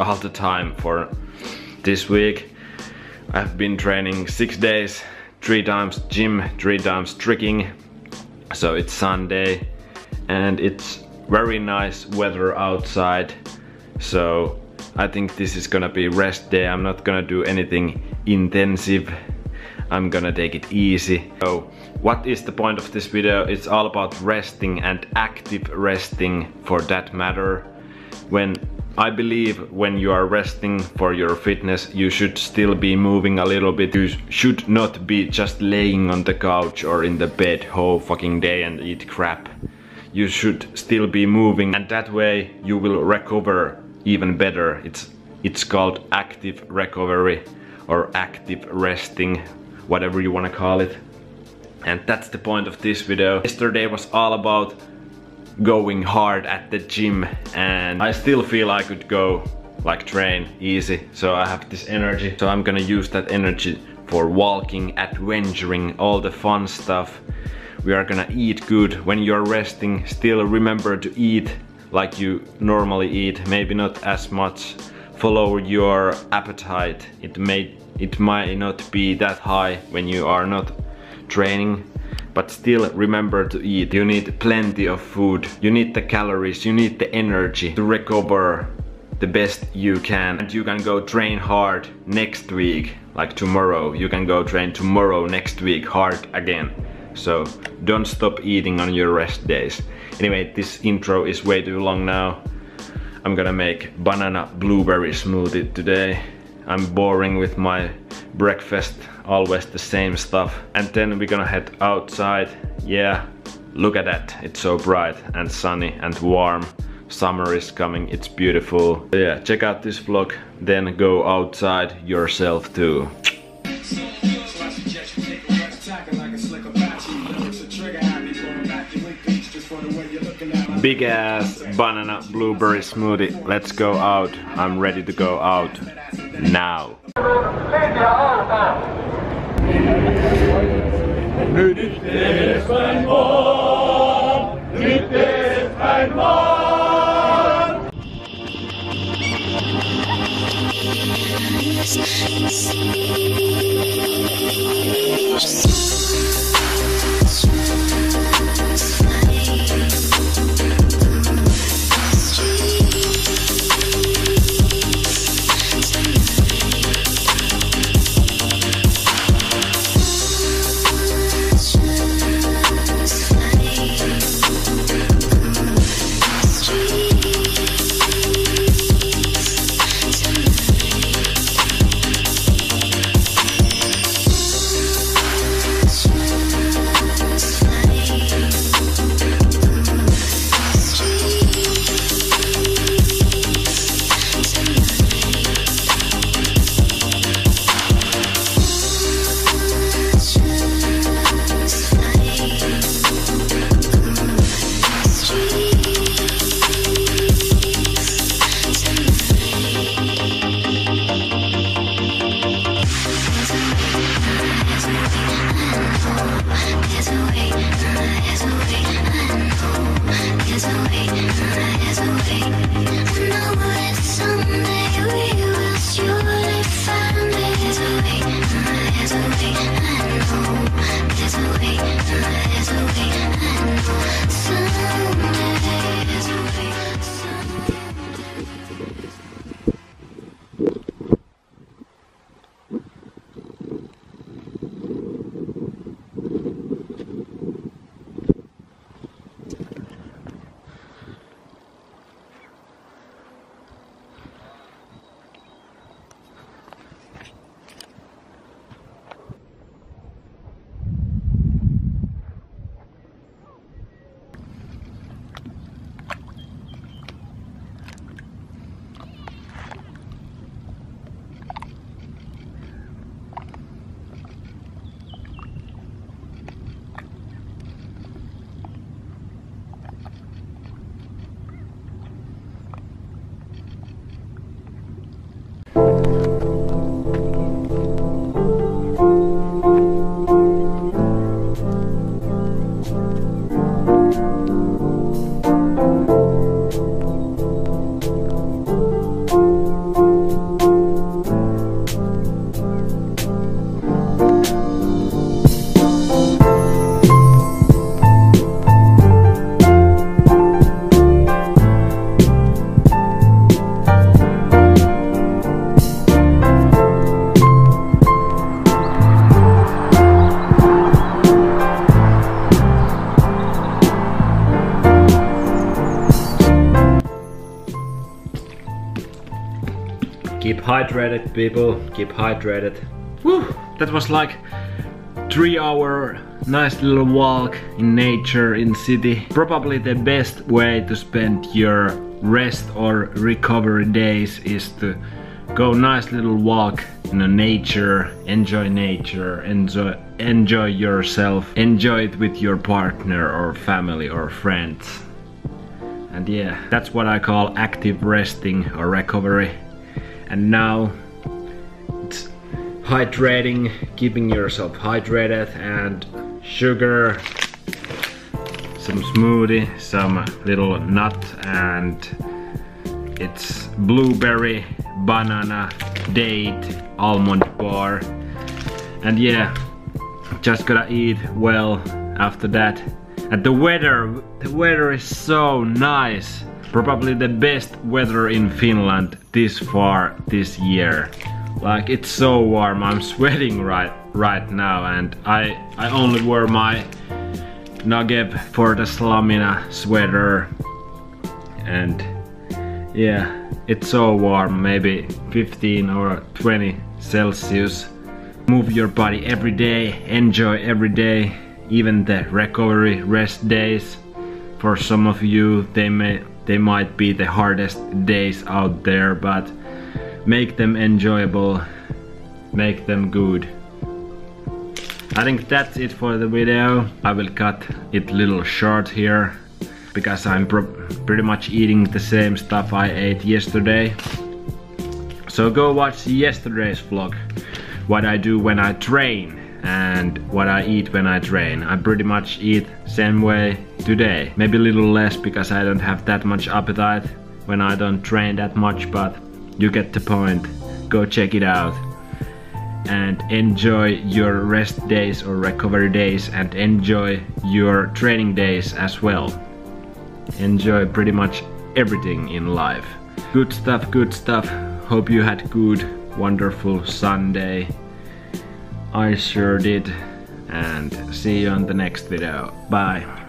all the time for this week. I've been training 6 days, 3 times gym, 3 times trekking. So it's Sunday and it's very nice weather outside. So I think this is gonna be rest day. I'm not gonna do anything intensive. I'm gonna take it easy. So what is the point of this video? It's all about resting and active resting for that matter. When I believe when you are resting for your fitness, you should still be moving a little bit. You should not be just laying on the couch or in the bed whole fucking day and eat crap. You should still be moving, and that way you will recover even better. It's called active recovery or active resting, whatever you want to call it. And that's the point of this video. Yesterday was all about going hard at the gym, and I still feel I could go like train easy, so I have this energy. So I'm gonna use that energy for walking, adventuring, all the fun stuff. We are gonna eat good. When you're resting, still remember to eat like you normally eat, maybe not as much. Follow your appetite. It might not be that high when you are not training, but still remember to eat. You need plenty of food. You need the calories, you need the energy to recover the best you can. And you can go train hard next week, like tomorrow. You can go train tomorrow, next week, hard again. So don't stop eating on your rest days. Anyway, this intro is way too long now. I'm gonna make banana blueberry smoothie today. I'm boring with my breakfast, always the same stuff. And then we're gonna head outside. Yeah, look at that. It's so bright and sunny and warm. Summer is coming, it's beautiful. Yeah, check out this vlog, then go outside yourself too. Big ass banana blueberry smoothie. Let's go out. I'm ready to go out now. Keep hydrated, people, keep hydrated. Woo! That was like 3-hour nice little walk in nature, in city. Probably the best way to spend your rest or recovery days is to go nice little walk in the nature, enjoy yourself, enjoy it with your partner or family or friends. And yeah, that's what I call active resting or recovery. And now it's hydrating, keeping yourself hydrated, and sugar, some smoothie, some little nut, and it's blueberry, banana, date, almond bar. And yeah, just gotta eat well after that. And the weather is so nice. Probably the best weather in Finland this far this year. Like, it's so warm, I'm sweating right now, and I only wore my Nageb for the Slamina sweater. And yeah, it's so warm, maybe 15 or 20 Celsius. Move your body every day, enjoy every day, even the recovery rest days. For some of you, they might be the hardest days out there, but make them enjoyable, make them good. I think that's it for the video. I will cut it little short here, because I'm pretty much eating the same stuff I ate yesterday. So go watch yesterday's vlog, what I do when I train and what I eat when I train. I pretty much eat same way today. Maybe a little less, because I don't have that much appetite when I don't train that much, but you get the point. Go check it out. And enjoy your rest days or recovery days, and enjoy your training days as well. Enjoy pretty much everything in life. Good stuff, good stuff. Hope you had good, wonderful Sunday. I sure did. And see you on the next video. Bye.